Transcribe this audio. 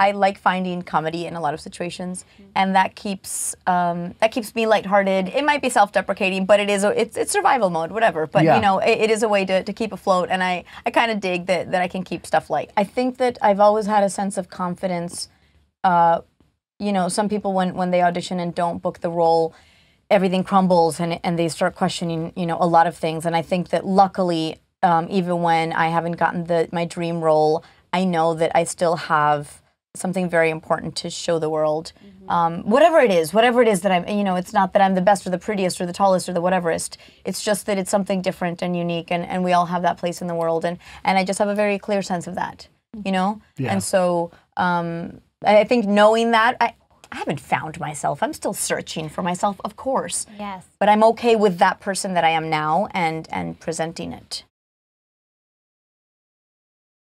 I like finding comedy in a lot of situations, and that keeps me lighthearted. It might be self-deprecating, but it is it's survival mode, whatever. But you know, it is a way to keep afloat, and I kind of dig that I can keep stuff light. I think that I've always had a sense of confidence. You know, some people when they audition and don't book the role, everything crumbles and they start questioning, you know, a lot of things. And I think that luckily, even when I haven't gotten my dream role, I know that I still have something very important to show the world. Whatever it is that I'm, you know, it's not that I'm the best or the prettiest or the tallest or the whateverest. It's just that it's something different and unique, and we all have that place in the world. And I just have a very clear sense of that, you know? Yeah. And so I think knowing that, I haven't found myself. I'm still searching for myself, of course. Yes. But I'm okay with that person that I am now and presenting it.